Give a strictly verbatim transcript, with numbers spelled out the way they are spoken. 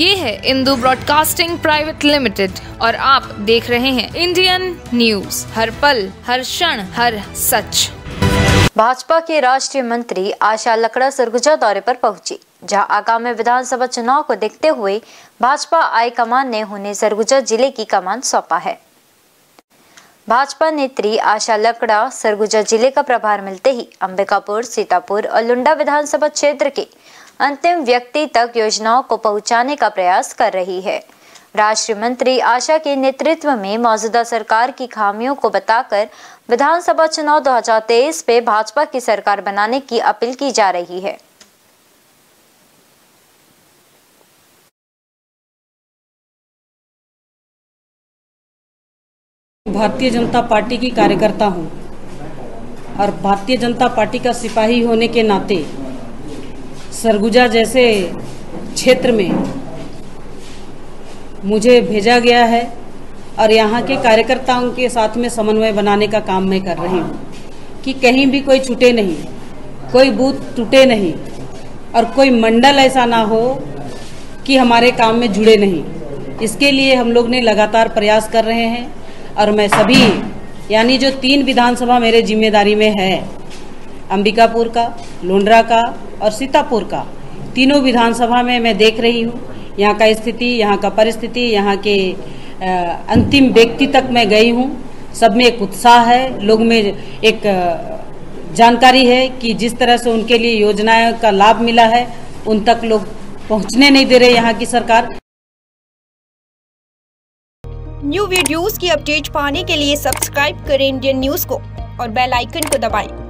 ये है Indu broadcasting private limited और आप देख रहे हैं इंडियन न्यूज, हर पल, हर क्षण, हर सच। भाजपा के राष्ट्रीय मंत्री आशा लकड़ा सरगुजा दौरे पर पहुंची, जहां आगामी विधानसभा चुनाव को देखते हुए भाजपा आई कमान ने उन्हें सरगुजा जिले की कमान सौंपा है। भाजपा नेत्री आशा लकड़ा सरगुजा जिले का प्रभार मिलते ही अंबिकापुर, सीतापुर और लुंडा विधानसभा क्षेत्र के अंतिम व्यक्ति तक योजनाओं को पहुंचाने का प्रयास कर रही है। राष्ट्रीय मंत्री आशा के नेतृत्व में मौजूदा सरकार की खामियों को बताकर विधानसभा चुनाव दो हज़ार तेईस पे भाजपा की सरकार बनाने की अपील की जा रही है। भारतीय जनता पार्टी की कार्यकर्ता हूं और भारतीय जनता पार्टी का सिपाही होने के नाते सरगुजा जैसे क्षेत्र में मुझे भेजा गया है और यहाँ के कार्यकर्ताओं के साथ में समन्वय बनाने का काम मैं कर रही हूँ कि कहीं भी कोई छूटे नहीं, कोई बूथ टूटे नहीं और कोई मंडल ऐसा ना हो कि हमारे काम में जुड़े नहीं। इसके लिए हम लोग ने लगातार प्रयास कर रहे हैं और मैं सभी यानी जो तीन विधानसभा मेरे जिम्मेदारी में है, अंबिकापुर का, लुंड्रा का और सीतापुर का, तीनों विधानसभा में मैं देख रही हूँ यहाँ का स्थिति, यहाँ का परिस्थिति, यहाँ के अंतिम व्यक्ति तक मैं गई हूँ। सब में एक उत्साह है, लोग में एक जानकारी है कि जिस तरह से उनके लिए योजनाएं का लाभ मिला है उन तक लोग पहुँचने नहीं दे रहे यहाँ की सरकार। न्यू वीडियोस की अपडेट पाने के लिए सब्सक्राइब करें इंडियन न्यूज़ को और बेल आइकन को दबाएं।